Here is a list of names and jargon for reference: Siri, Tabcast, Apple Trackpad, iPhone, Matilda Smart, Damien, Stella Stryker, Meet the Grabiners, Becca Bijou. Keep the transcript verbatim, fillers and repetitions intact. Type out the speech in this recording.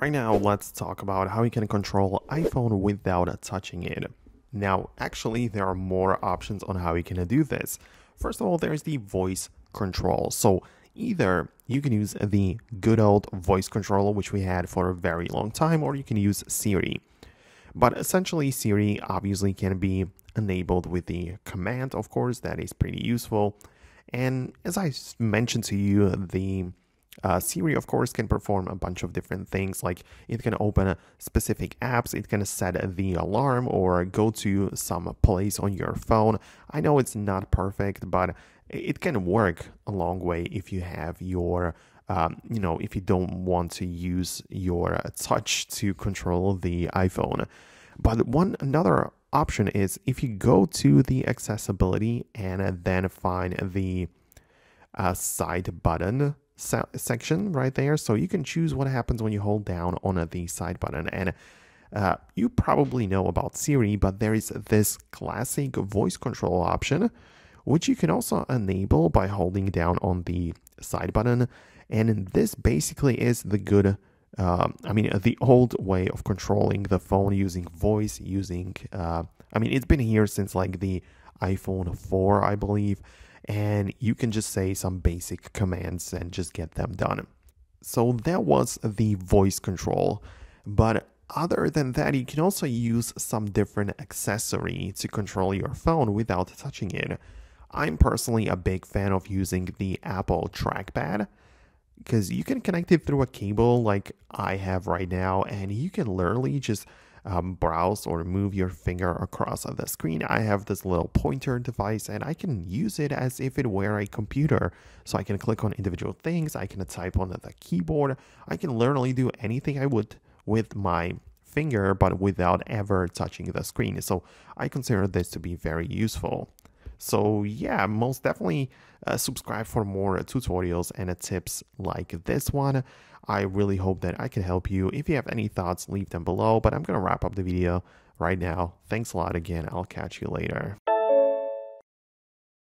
Right now, let's talk about how you can control iPhone without touching it. Now, actually, there are more options on how you can do this. First of all, there's the voice control. So either you can use the good old voice control, which we had for a very long time, or you can use Siri. But essentially, Siri obviously can be enabled with the command, of course, that is pretty useful. And as I mentioned to you, the uh, Siri, of course, can perform a bunch of different things, like it can open specific apps, it can set the alarm or go to some place on your phone. I know it's not perfect, but it can work a long way if you have your, um, you know, if you don't want to use your touch to control the iPhone. But one another option is if you go to the accessibility and then find the uh, side button se section right there. So you can choose what happens when you hold down on the side button. And uh, you probably know about Siri, but there is this classic voice control option, which you can also enable by holding down on the side button. And this basically is the good, uh, I mean, the old way of controlling the phone using voice, using, uh, I mean, it's been here since like the iPhone four, I believe, and you can just say some basic commands and just get them done. So that was the voice control, but other than that, you can also use some different accessory to control your phone without touching it. I'm personally a big fan of using the Apple Trackpad because you can connect it through a cable like I have right now, and you can literally just um, browse or move your finger across the screen. I have this little pointer device and I can use it as if it were a computer. So I can click on individual things, I can type on the keyboard, I can literally do anything I would with my finger, but without ever touching the screen. So I consider this to be very useful. So yeah, most definitely uh, subscribe for more tutorials and uh, tips like this one. I really hope that I can help you. If you have any thoughts, leave them below, but I'm going to wrap up the video right now. Thanks a lot again. I'll catch you later.